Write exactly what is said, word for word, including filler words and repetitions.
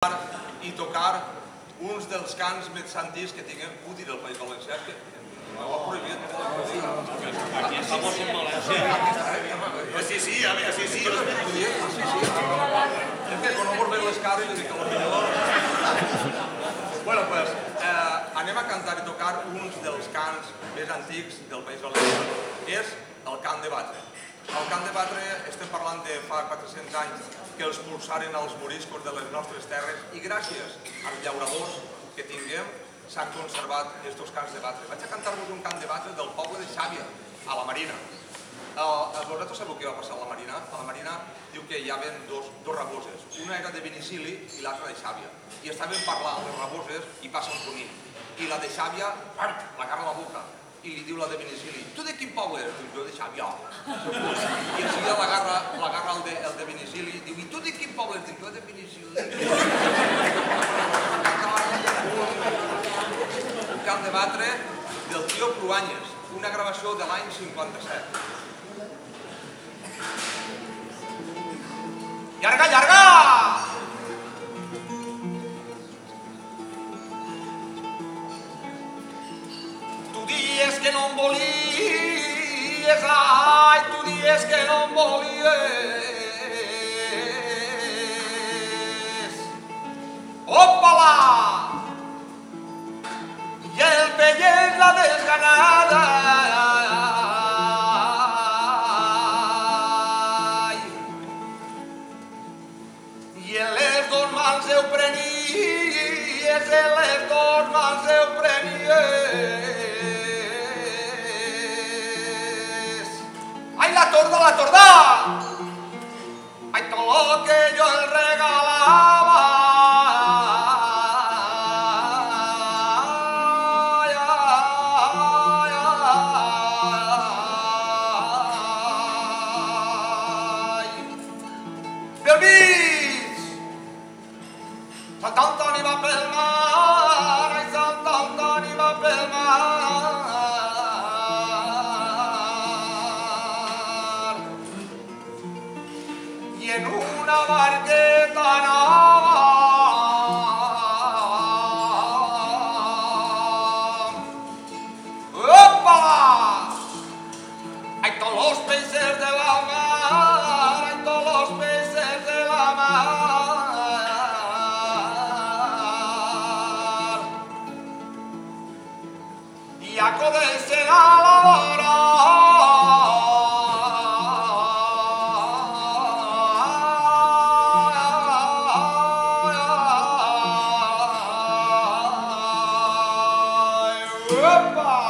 I tocar uns dels cants més santís que tinguem, ho diré al País Valencià, que ho ha prohibit. Aquí estamos en València. Sí, sí, a veure, sí, sí. És que quan no vols veure les cares i li dic a l'ordinador. Bueno, pues, anem a cantar i tocar uns dels cants més antics del País Valencià. És el Cant de Batre. Al Cant de Batre estem parlant de fa quatre-cents anys que els expulsaren als moriscos de les nostres terres i gràcies als llauradors que tinguem s'han conservat aquests cants de Batre. Vaig a cantar-vos un cant de Batre del poble de Xàbia, a la Marina. Vosaltres sabeu què va passar a la Marina? A la Marina diu que hi havia dos raboses. Una era de Vinicili i l'altra de Xàbia. I estaven parlant les raboses i passa un conill. I la de Xàbia l'agarra a la boca. I li diu la de Vinicili, tu de quin poble eres? Diu, jo de Xàbia. I en seguida l'agarra el de Vinicili i diu, i tu de quin poble eres? Diu, jo de Vinicili. Un cant de Batre del tio Cruanyes, una gravació de l'any cinquanta-set. Llarga, llarga! Que no em volies, ai, tu dies que no em volies. Opa-la! I el veiés la desganada. I en les dos mans ho prenies, en les dos mans ho prenies. La torda, la torda! Ai, tot lo que jo el regalava! Ai, ai, ai, ai! Pel mig! Sant Antoni va pel mar! Ai, Sant Antoni va pel mar! En una barqueta anava. Opa-la! Ai, tots los peixers de la mar, ai, tots los peixers de la mar. I acudeixen a la vora. Opa!